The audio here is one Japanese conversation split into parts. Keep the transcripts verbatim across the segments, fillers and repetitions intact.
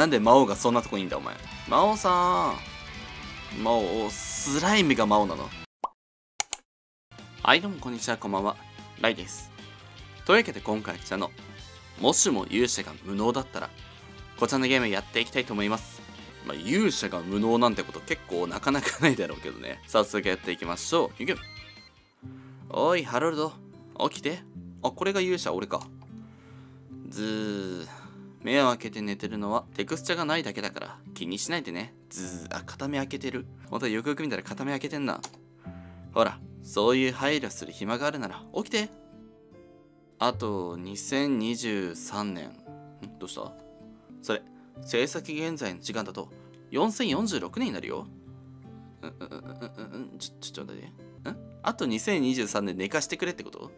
なんで魔王がそんなとこにいんだお前。魔王さーん。魔王、スライムが魔王なの。はい、どうもこんにちは、こんばんは。ライです。というわけで今回こちらの、もしも勇者が無能だったら、こちらのゲームやっていきたいと思います。まあ、勇者が無能なんてこと結構なかなかないだろうけどね。早速やっていきましょう。いくよ。おい、ハロルド。起きて。あ、これが勇者、俺か。ずー。目を開けて寝てるのはテクスチャがないだけだから気にしないでね。ずー、あ、片目開けてる。ほんとよくよく見たら片目開けてんな。ほら、そういう配慮する暇があるなら起きて。あと、にせんにじゅうさんねん。んどうした？それ、制作現在の時間だとよんせんよんじゅうろくねんになるよ。うんうんうんうんうん、ちょ、ちょっと待って。ん？あとにせんにじゅうさんねん寝かしてくれってこと？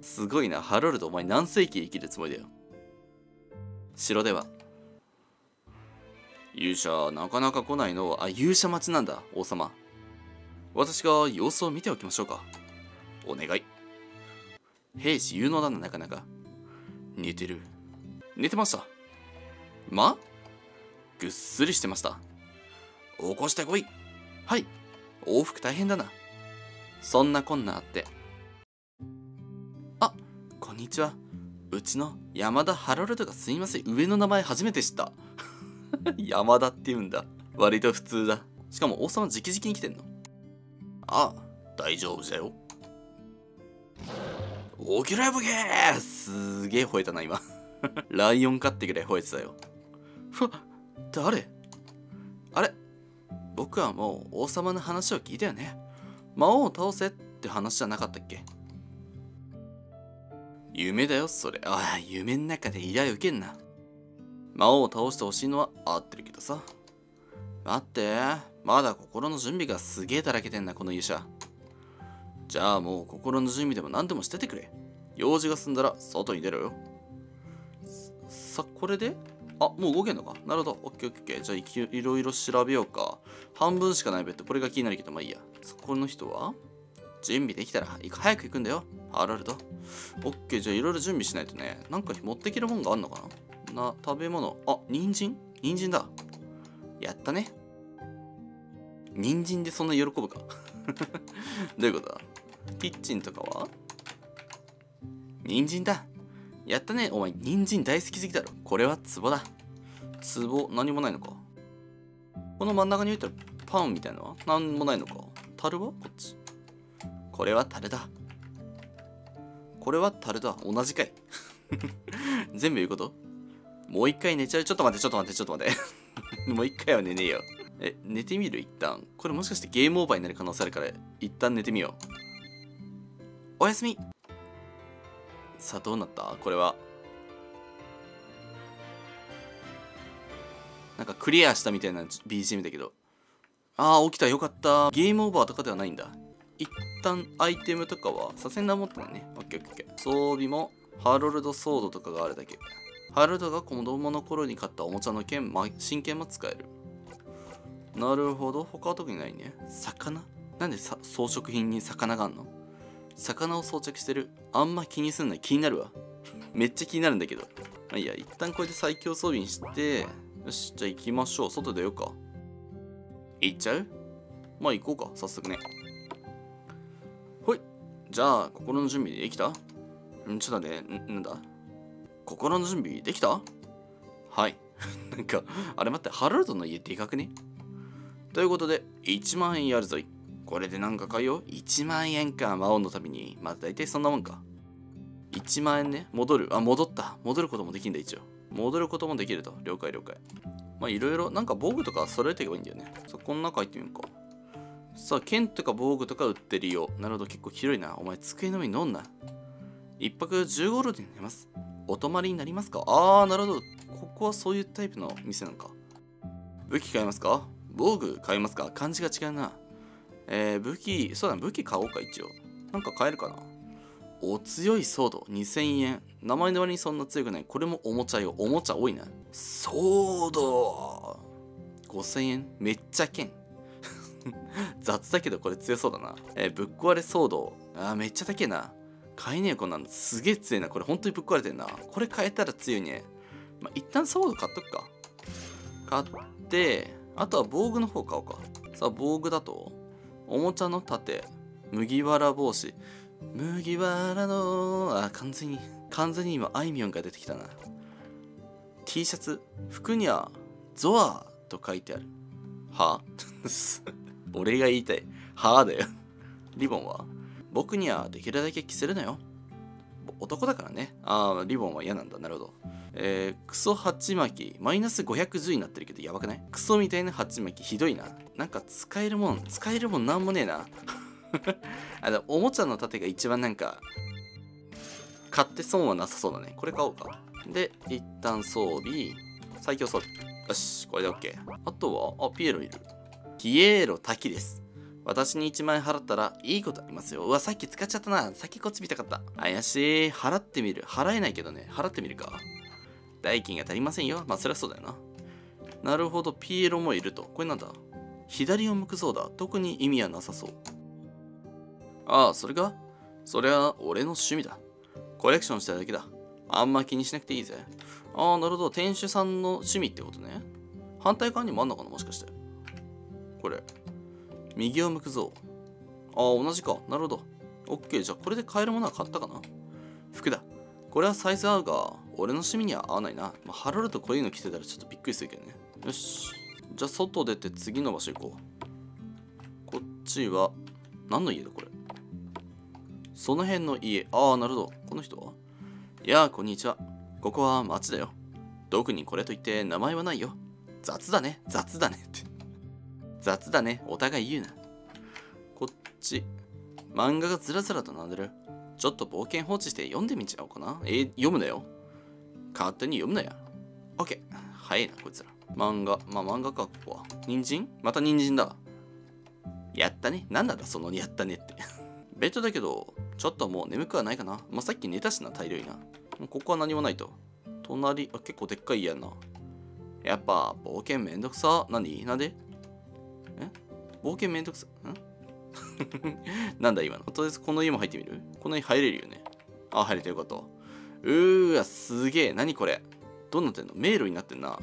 すごいな、ハロルド、お前何世紀生きるつもりだよ。城では勇者なかなか来ないの。あ、勇者待ちなんだ。王様、私が様子を見ておきましょうか。お願い。兵士有能だな。なかなか寝てる。寝てました。まぐっすりしてました。起こしてこい。はい。往復大変だな。そんなこんなあって。あ、こんにちは。うちの山田ハロルドがすみません。上の名前初めて知った。山田って言うんだ。割と普通だ。しかも王様直々に来てんの。ああ、大丈夫じゃよ。起きろよ、ボケー。すーげえ吠えたな、今。ライオンかってぐらい吠えてたよ。ふわ、誰？あれ？僕はもう王様の話を聞いたよね。魔王を倒せって話じゃなかったっけ？夢だよ、それ。ああ、夢の中で依頼受けんな。魔王を倒してほしいのは合ってるけどさ。待って、まだ心の準備がすげえだらけてんな、この勇者。じゃあもう心の準備でも何でもしててくれ。用事が済んだら外に出ろよ。さ、これで？あ、もう動けんのか。なるほど、オッケーオッケー。じゃあいき、いろいろ調べようか。半分しかないベッド、これが気になるけど、まあいいや。そこの人は？準備できたら早く行くんだよ、ハロルド。オッケー、じゃあいろいろ準備しないとね。なんか持ってきるもんがあんのかな。な、食べ物。あ、人参？人参だ。やったね。人参でそんな喜ぶか。どういうことだ。キッチンとかは人参だ。やったね。お前人参大好きすぎだろ。これは壺だ。壺、何もないのか。この真ん中に置いてあるパンみたいなのは何もないのか。樽はこっち。これは樽だ。これは樽だ。同じかい。全部言うこと？もう一回寝ちゃう。ちょっと待って、ちょっと待って、ちょっと待って。もう一回は寝ねえよ。え、寝てみる一旦。これもしかしてゲームオーバーになる可能性あるから、一旦寝てみよう。おやすみ。さあ、どうなった？これは。なんかクリアしたみたいな ビージーエム だけど。ああ、起きた。よかった。ゲームオーバーとかではないんだ。一旦アイテムとかはさせんな持ってないね。オッケーオッケー。装備もハロルドソードとかがあるだけ。ハロルドが子供の頃に買ったおもちゃの剣、ま、真剣も使える。なるほど。他は特にないね。魚？なんでさ装飾品に魚があんの？魚を装着してる。あんま気にすんない。気になるわ。めっちゃ気になるんだけど。まあいいや、一旦これで最強装備にして、よし、じゃあ行きましょう。外出ようか。行っちゃう？まあ行こうか。早速ね。じゃあ、心の準備できた？ん、ちょっと待って、なんだ？心の準備できた？はい。なんか、あれ待って、ハロルドの家でかくね？ということで、いちまんえんやるぞい。これでなんか買うよ。いちまんえんか、魔王のために。まあ、大体そんなもんか。いちまんえんね。戻る。あ、戻った。戻ることもできんだ、一応。戻ることもできると。了解、了解。まあ、いろいろ、なんか防具とか揃えていけばいいんだよね。そこの中入ってみようか。さあ、剣とか防具とか売ってるよ。なるほど、結構広いな。お前、机の上に乗んな。一泊じゅうごドルで寝ます。お泊まりになりますか？あー、なるほど。ここはそういうタイプの店なのか。武器買いますか？防具買いますか？感じが違うな。えー、武器、そうだな、武器買おうか、一応。なんか買えるかな。お強いソード、にせんえん。名前の割にそんな強くない。これもおもちゃよ。おもちゃ多いな。ソードごせんえん。めっちゃ剣。雑だけどこれ強そうだな。えー、ぶっ壊れ騒動。あー、めっちゃ高えな。買えねえよ、こんなの。すげえ強いな。これ本当にぶっ壊れてんな。これ買えたら強いね。まあ、一旦装具買っとくか。買って、あとは防具の方買おうか。さあ、防具だと、おもちゃの盾、麦わら帽子。麦わらの、あ、完全に、完全に今、あいみょんが出てきたな。T シャツ、服には、ゾアと書いてある。はぁ俺が言いたい。はぁだよ。リボンは僕にはできるだけ着せるなよ。男だからね。ああ、リボンは嫌なんだ。なるほど。えー、クソハチマキ。マイナスごひゃくじゅうになってるけどやばくない？クソみたいなハチマキ。ひどいな。なんか使えるもん、使えるもんなんもねえな。あの、おもちゃの盾が一番なんか、買って損はなさそうだね。これ買おうか。で、一旦装備。最強装備。よし、これで OK。あとは、あ、ピエロいる。ピエロ滝です。私にいちまんえん払ったらいいことありますよ。うわ、さっき使っちゃったな。さっきこっち見たかった。怪しい。払ってみる。払えないけどね。払ってみるか。代金が足りませんよ。まあ、そりゃそうだよな。なるほど。ピエロもいると。これなんだ？左を向くそうだ。特に意味はなさそう。ああ、それか？それは俺の趣味だ。コレクションしただけだ。あんま気にしなくていいぜ。ああ、なるほど。店主さんの趣味ってことね。反対側にもあんのかな？もしかして。これ。右を向くぞ。ああ、同じか。なるほど。オッケー。じゃあ、これで買えるものは買ったかな？服だ。これはサイズ合うが、俺の趣味には合わないな。まあ、ハロルとこういうの着てたらちょっとびっくりするけどね。よし。じゃあ、外出て次の場所行こう。こっちは、何の家だこれ？その辺の家。ああ、なるほど。この人は？いやあ、こんにちは。ここは町だよ。特にこれといって名前はないよ。雑だね。雑だね。って。雑だね。お互い言うな。こっち。漫画がずらずらと並んでる。ちょっと冒険放置して読んでみちゃおうかな。えー、読むなよ。勝手に読むなよ。オッケー。早いな、こいつら。漫画。まあ、漫画か、ここは。人参？また人参だ。やったね。なんなんだ、そのやったねって。ベッドだけど、ちょっともう眠くはないかな。まあ、さっき寝たしな、大量にな。ここは何もないと。隣、あ、結構でっかい家やんな。やっぱ、冒険めんどくさ。何？なんで？え？冒険めんどくさ。ん？なんだ今の。とりあえずこの家も入ってみる？この家入れるよね。あ、入れてよかった。うーわ、すげえ。何これ。どうなってんの？迷路になってんな。ま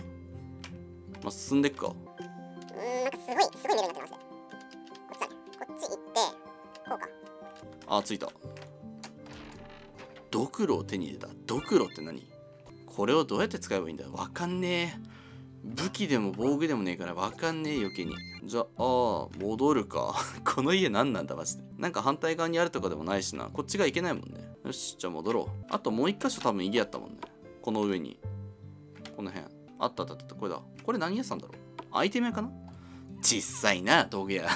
あ、進んでっか。うーん、なんかすごい、すごい迷路になってますね。こっちだね。こっち行って、こうか。あ、着いた。ドクロを手に入れた。ドクロって何？これをどうやって使えばいいんだ？わかんねえ。武器でも防具でもねえからわかんねえ余計に。じゃあ、あ戻るか。この家何なんだマジで。なんか反対側にあるとかでもないしな。こっちがいけないもんね。よし、じゃあ戻ろう。あともう一箇所多分家やったもんね。この上に。この辺。あったあったあった。これだ。これ何屋さんだろう？アイテム屋かな？ちっさいな、道具屋。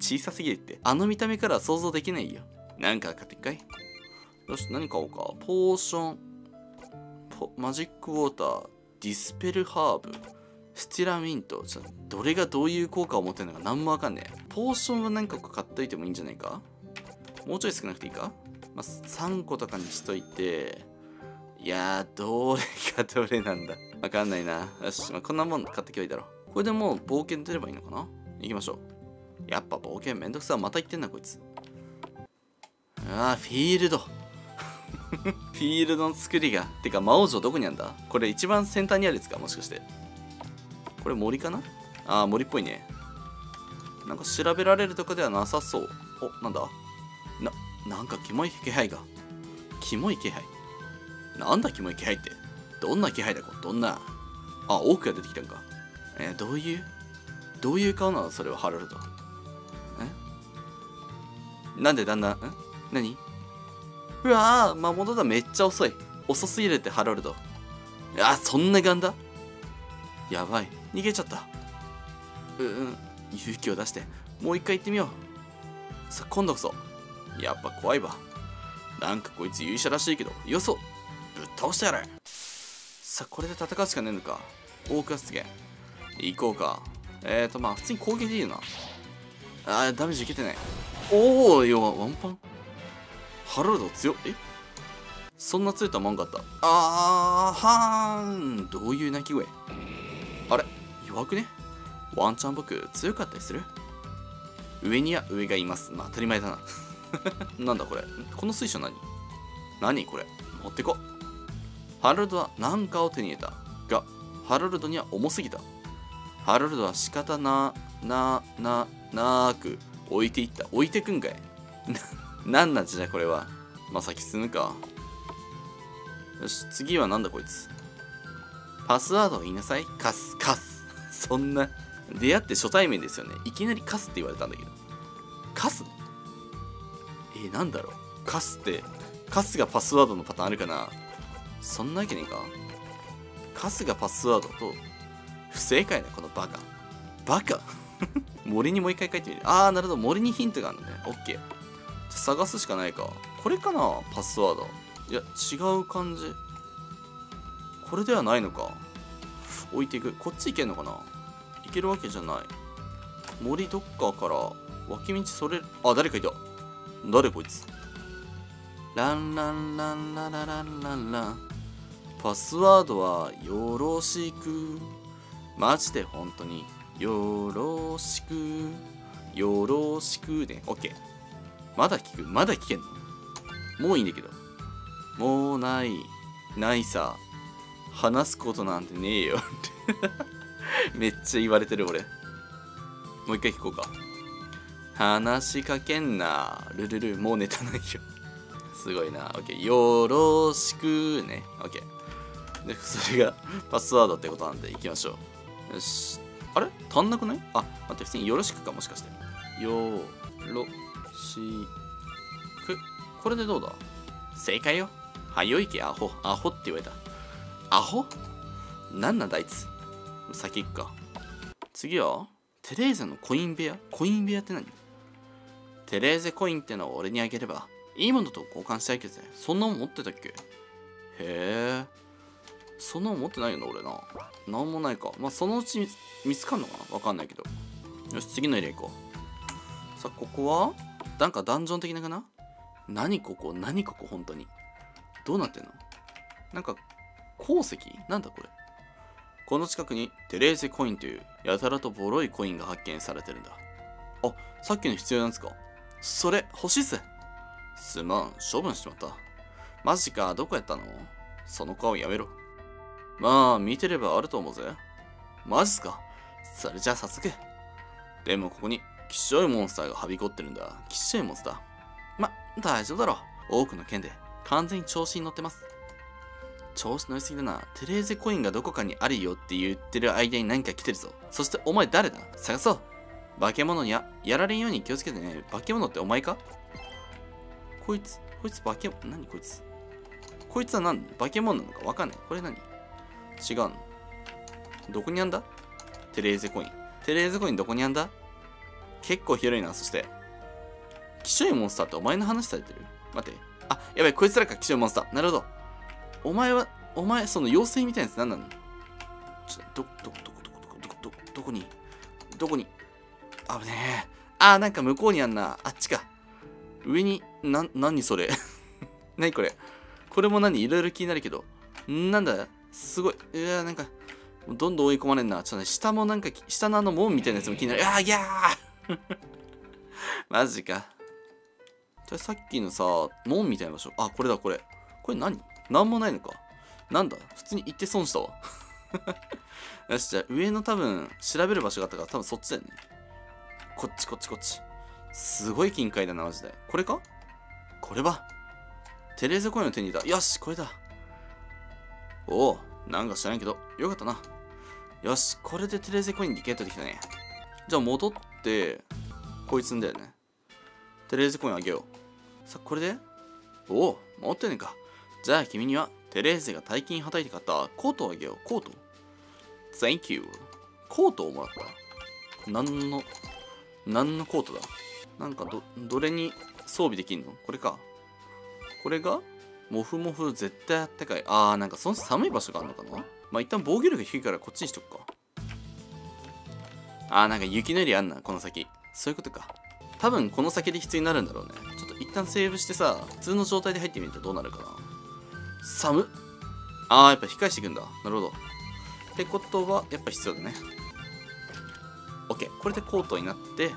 小さすぎるって。あの見た目からは想像できないよ。なんか買ってっかい？よし、何買おうか。ポーション。ポマジックウォーター。ディスペルハーブ、スティラミント、ちょっとどれがどういう効果を持ってるのか何もわかんねえ。ポーションは何個か買っといてもいいんじゃないか？もうちょい少なくていいか？まあ、さんことかにしといて、いやー、どれがどれなんだ。わかんないな。よし、まあ、こんなもん買ってきゃいいだろう。これでもう冒険出ればいいのかな？行きましょう。やっぱ冒険めんどくさ。また言ってんな、こいつ。あー、フィールド。フィールドの作りが。てか、魔王城どこにあんだ？これ一番先端にあるやつか？もしかして。これ森かな？ああ、森っぽいね。なんか調べられるとかではなさそう。お、なんだ？な、なんかキモい気配が。キモい気配？なんだキモい気配って。どんな気配だこれ？どんな。あ、オークが出てきたんか。えー、どういうどういう顔なのそれはハロルド。え？なんでだんだん、ん？何？うわぁ、魔物だ、めっちゃ遅い。遅すぎるって、ハロルド。あ、そんなガンだ？やばい、逃げちゃった。ううん、勇気を出して、もう一回行ってみよう。さ、今度こそ。やっぱ怖いわ。なんかこいつ勇者らしいけど、よそ、ぶっ倒してやる。さ、これで戦うしかねえのか。オークはすげえ。行こうか。えーと、まあ、普通に攻撃でいいよな。あー、ダメージ受けてない。おーよ、ワンパン。ハロルド強っ。え、そんな強いとは思わんかった。あーはーん。どういう鳴き声？あれ弱くね？ワンチャン僕強かったりする？上には上がいます。まあ当たり前だな。なんだこれ？この水晶何？何これ？持ってこ。ハロルドは何かを手に入れたが、ハロルドには重すぎた。ハロルドは仕方な、な、な、なーく置いていった。置いてくんかい。なんなんじゃこれは。まあ、先進むか。よし、次はなんだこいつ。パスワードを言いなさい。カス、カス。そんな、出会って初対面ですよね。いきなりカスって言われたんだけど。カス？えー、なんだろう。カスって、カスがパスワードのパターンあるかな？そんなわけねえか。カスがパスワードと、不正解だ、このバカ。バカ森にもう一回書いてみる。あー、なるほど。森にヒントがあるんだね。オッケー。じゃあ探すしかないか。これかな？パスワード。いや、違う感じ。これではないのか。置いていく。こっち行けんのかな？行けるわけじゃない。森どっかから、脇道それ、あ、誰かいた。誰こいつ。ランランランララランランラン。パスワードはよろしく。マジで本当によろしく。よろしくね。オッケー。まだ聞く。まだ聞けんの。もういいんだけど。もうない。ないさ。話すことなんてねえよ。めっちゃ言われてる俺。もう一回聞こうか。話しかけんな。ルルル、もうネタないよ。すごいな。オッケー。よろしくね。オッケー。で、それがパスワードってことなんで行きましょう。よし。あれ足んなくない？あ、待って、普通によろしくか、もしかして。よろしく。これでどうだ？正解よ。はよいけ、アホ。アホって言われた。アホ？なんなんだあいつ。先行くか。次はテレーゼのコイン部屋。コイン部屋って何？テレーゼコインってのを俺にあげればいいものと交換したいけどね。そんなもん持ってたっけ？へえ。そんなもん持ってないよな俺な。なんもないか。まあそのうち見つかんのかな？わかんないけど。よし、次のエリア行こう。さあ、ここはなんかダンジョン的なかな？何ここ？何ここ？本当に。どうなってんの？なんか鉱石？なんだこれ。この近くにテレーゼコインというやたらとボロいコインが発見されてるんだ。あ、さっきの必要なんですか？それ欲しいっす。すまん、処分しちまった。マジか、どこやったの？その顔やめろ。まあ見てればあると思うぜ。マジっすか？それじゃあ早速。でもここにきっしょいモンスターがはびこってるんだ。きっしょいモンスター。ま、大丈夫だろう。多くの剣で完全に調子に乗ってます。調子乗りすぎだな。テレーゼコインがどこかにあるよって言ってる間に何か来てるぞ。そしてお前誰だ？探そう。化け物にや、やられんように気をつけてね。化け物ってお前か？こいつ、こいつ化け物、何こいつ。こいつは何？化け物なのかわかんない。これ何？違うの。どこにあんだ？テレーゼコイン。テレーゼコインどこにあんだ？結構広いな。そして、きしょいモンスターってお前の話されてる？待って。あ、やばい、こいつらか、きしょいモンスター。なるほど。お前は、お前、その妖精みたいなやつ何なの？ちょっと、ど、どこ、どこ、どこ、どこ、どこ、どこに、どこに、あぶねえ。ああ、なんか向こうにあんな。あっちか。上に、な、なにそれ。なにこれ。これも何？いろいろ気になるけど。なんだ、すごい。うわ、なんか、どんどん追い込まれんな。ちょっとね、下もなんか、下のあの門みたいなやつも気になる。ああ、いやーマジか。じゃさっきのさ、門みたいな場所。あ、これだ、これ。これ何？なんもないのか。なんだ、普通に行って損したわ。よし、じゃあ上の多分調べる場所があったから多分そっちだよね。こっちこっちこっち。すごい近海だな、マジで。これか？これは。テレーゼコインを手に入れた。よし、これだ。おお、なんか知らんけど、よかったな。よし、これでテレーゼコインゲットできたね。じゃあ戻って、こいつんだよね。テレーゼコインあげよう。さあ、これで？おお、持ってんねんか。じゃあ君にはテレーゼが大金はたいて買ったコートをあげよう。コート ?Thank you。 コートをもらった。なんのなんのコートだ？なんかどどれに装備できんの？これか。これがモフモフ、絶対あったかい。あー、なんかその寒い場所があるのかな。まあ一旦防御力低いからこっちにしとくか。あー、なんか雪のエリアあんな、この先。そういうことか。多分この先で必要になるんだろうね。ちょっと一旦セーブしてさ、普通の状態で入ってみるとどうなるかな。寒っ。あー、やっぱ控えしていくんだ。なるほど。ってことは、やっぱ必要だね。OK。これでコートになって、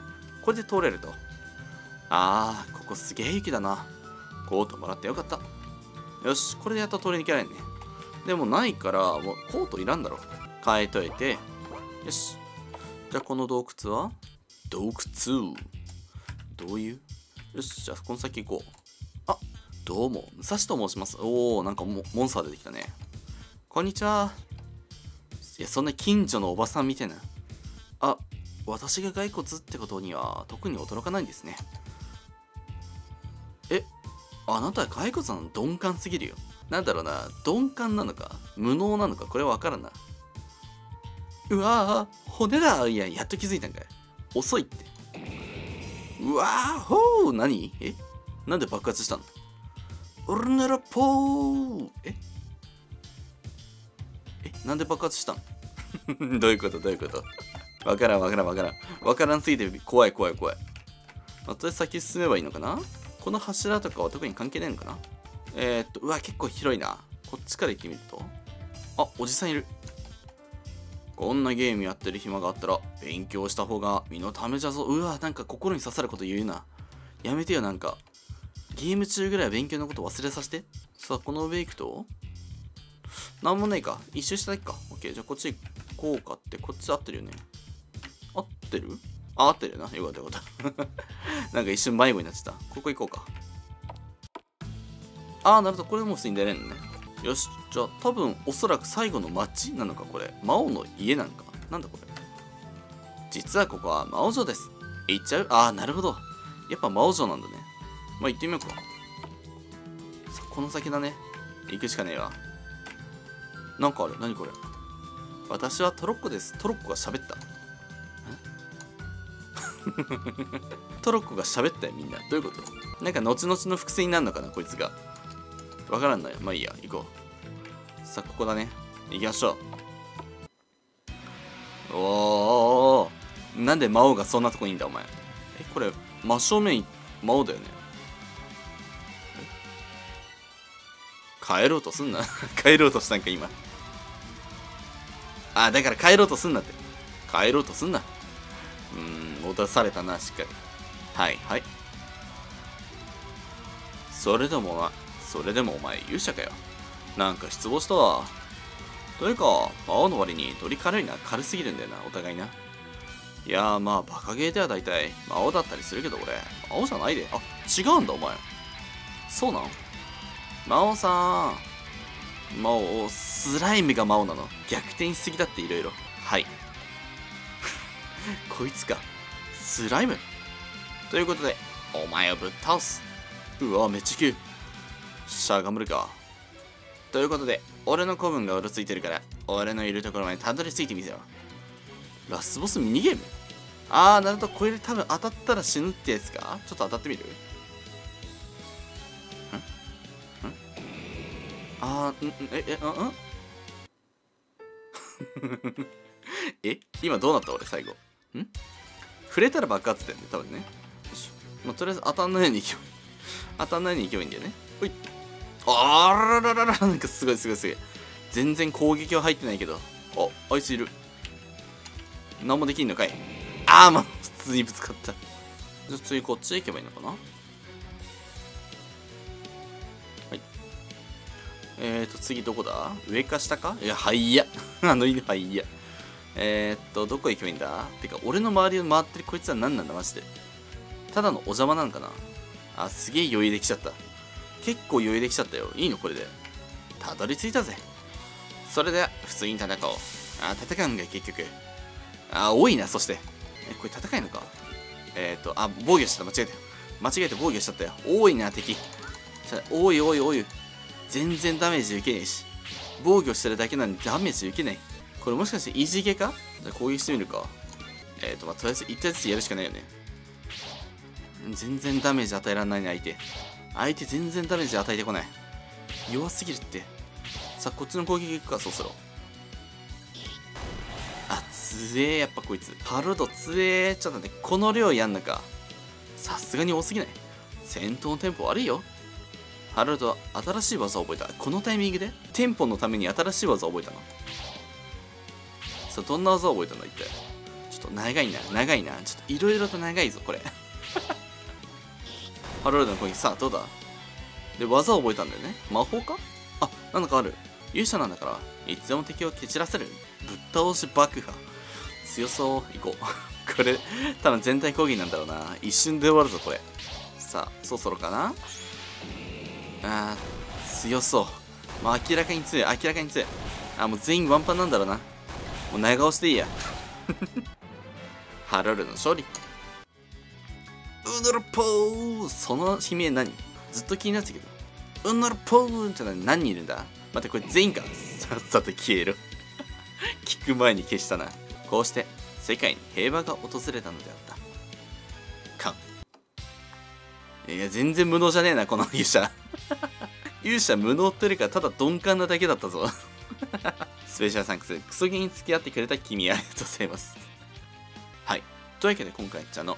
これで通れると。あー、ここすげえ雪だな。コートもらってよかった。よし、これでやっと通りに行けないね。でもないからもうコートいらんだろ。変えといて、よし。じゃあこの洞窟は洞窟どういうよし、じゃあこの先行こう。あ、どうも武蔵と申します。おー、なんかモンスター出てきたね。こんにちは。いや、そんな近所のおばさんみたいな。あ、私が骸骨ってことには特に驚かないんですね。え、あなたは骸骨なの？鈍感すぎるよ。なんだろうな、鈍感なのか無能なのか、これは分からんな。うわー、骨だ。いや、やっと気づいたんかい。遅いって。うわー、ほう、何？え、なんで爆発したの？オルネラポー。ええ、なんで爆発したの？どういうことどういうこと？わからんわからんわからん。わからんすぎて怖い怖い怖い。後で先進めばいいのかな？この柱とかは特に関係ないのかな？えー、っと、うわ、結構広いな。こっちから行ってみると。あ、おじさんいる。こんなゲームやってる暇があったら勉強した方が身のためじゃぞ。うわ、なんか心に刺さること言うな。やめてよ、なんか。ゲーム中ぐらいは勉強のこと忘れさせて。さあ、この上行くとなんもないか。一周したいか。オッケー、じゃあこっち行こうかって、こっち合ってるよね。合ってる？あ、合ってるよな。よかったよかった。なんか一瞬迷子になっちゃった。ここ行こうか。ああ、なるほど。これもう普通に出れるのね。よし。じゃあ多分おそらく最後の町なのか、これ。魔王の家なんか。なんだこれ。実はここは魔王城です。行っちゃう？ああ、なるほど。やっぱ魔王城なんだね。まあ行ってみようか。さあ、この先だね。行くしかねえわ。なんかある。何これ。私はトロッコです。トロッコが喋った。トロッコが喋ったよ、みんな。どういうこと？なんか後々の伏線になるのかな、こいつが。わからんない。まあいいや、行こう。さあ、ここだね。行きましょう。おー。なんで魔王がそんなとこにいんだ、お前。え、これ、真正面、魔王だよね。帰ろうとすんな。帰ろうとしたんか、今。あ、だから帰ろうとすんなって。帰ろうとすんな。うーん、戻されたな、しっかり。はい、はい。それでもお前、それでもお前、勇者かよ。なんか失望したわ。というか、魔王の割に取り軽いのは軽すぎるんだよな、お互いな。いやー、まあ、バカゲーでは大体、魔王だったりするけど、俺、魔王じゃないで。あ、違うんだ、お前。そうなの？魔王さん。魔王、スライムが魔王なの。逆転しすぎだって、いろいろ。はい。こいつか。スライムということで、お前をぶっ倒す。うわ、めっちゃ急。しゃがむるか。ということで、俺の子分がうろついてるから、俺のいるところまでたどり着いてみせよ。ラスボスミニゲーム？あー、なるほど。これで多分当たったら死ぬってやつか。ちょっと当たってみる？んんあー、んえ、え、うんえ、今どうなった俺、最後。ん？触れたら爆発だよね、多分ね。よし。まあ、とりあえず当たんないように行けばいい。当たんないように行けばいいんだよね。ほい。あららららら、なんかすごいすごいすごい。全然攻撃は入ってないけど。あ、あいついる。なんもできんのかい。あー、まあ、普通にぶつかった。じゃあ次こっちへ行けばいいのかな？はい。えーと、次どこだ？上か下か？いや、はいや。あの犬、はいや。えーっと、どこ行けばいいんだ？てか、俺の周りを回ってるこいつは何なんだ、マジで。ただのお邪魔なのかな？あ、すげえ余裕できちゃった。結構余裕できちゃったよ。いいの、これで。たどり着いたぜ。それでは、普通に戦おう。あ、戦うんかい、結局。あ、多いな、そして。え、これ戦いのか？えーっと、あ、防御しちゃった。間違えたよ。間違えて防御しちゃったよ。多いな、敵。多い、多い、多い。全然ダメージ受けねえし。防御してるだけなのにダメージ受けない。これもしかしてイージー系か？じゃあ攻撃してみるか。えっ、ー、と、まあ、とりあえずいったずつやるしかないよね。全然ダメージ与えらんないね、相手。相手全然ダメージ与えてこない。弱すぎるって。さあ、こっちの攻撃いくか、そろそろ。あ、強え、やっぱこいつ。ハルド強え。ちょっと待って、この量やんのか。さすがに多すぎない。戦闘のテンポ悪いよ。ハルドは新しい技を覚えた。このタイミングでテンポのために新しい技を覚えたの。どんな技を覚えたんだ一体。ちょっと長いな、長いな。ちょっといろいろと長いぞ、これ。ハロルドの攻撃、さあ、どうだで、技を覚えたんだよね。魔法か？あ、なんだかある。勇者なんだからいつでも敵を蹴散らせる。ぶっ倒し爆破強そう。行こうこれ多分全体攻撃なんだろうな。一瞬で終わるぞこれ。さあそろそろかな。あー強そう。まあ明らかに強い、明らかに強い。あーもう全員ワンパンなんだろうな。もう長押しでいいやハロルの勝利。うぬるぽー。その悲鳴何、ずっと気になってたけど。うぬるぽーって何人いるんだ。待ってこれ全員か。さっさと消えろ聞く前に消したな。こうして世界に平和が訪れたのであった。かんいや全然無能じゃねえなこの勇者勇者無能ってよりかただ鈍感なだけだったぞスペシャルサンクス、クソゲーに付き合ってくれた君ありがとうございます。はいというわけで今回ちゃんの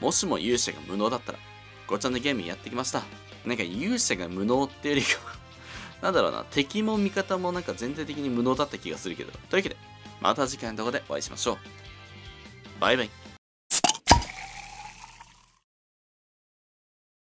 もしも勇者が無能だったらごちゃのゲームやってきました。なんか勇者が無能ってよりかなんだろうな、敵も味方もなんか全体的に無能だった気がするけど。というわけで、また次回の動画でお会いしましょう。バイバイ。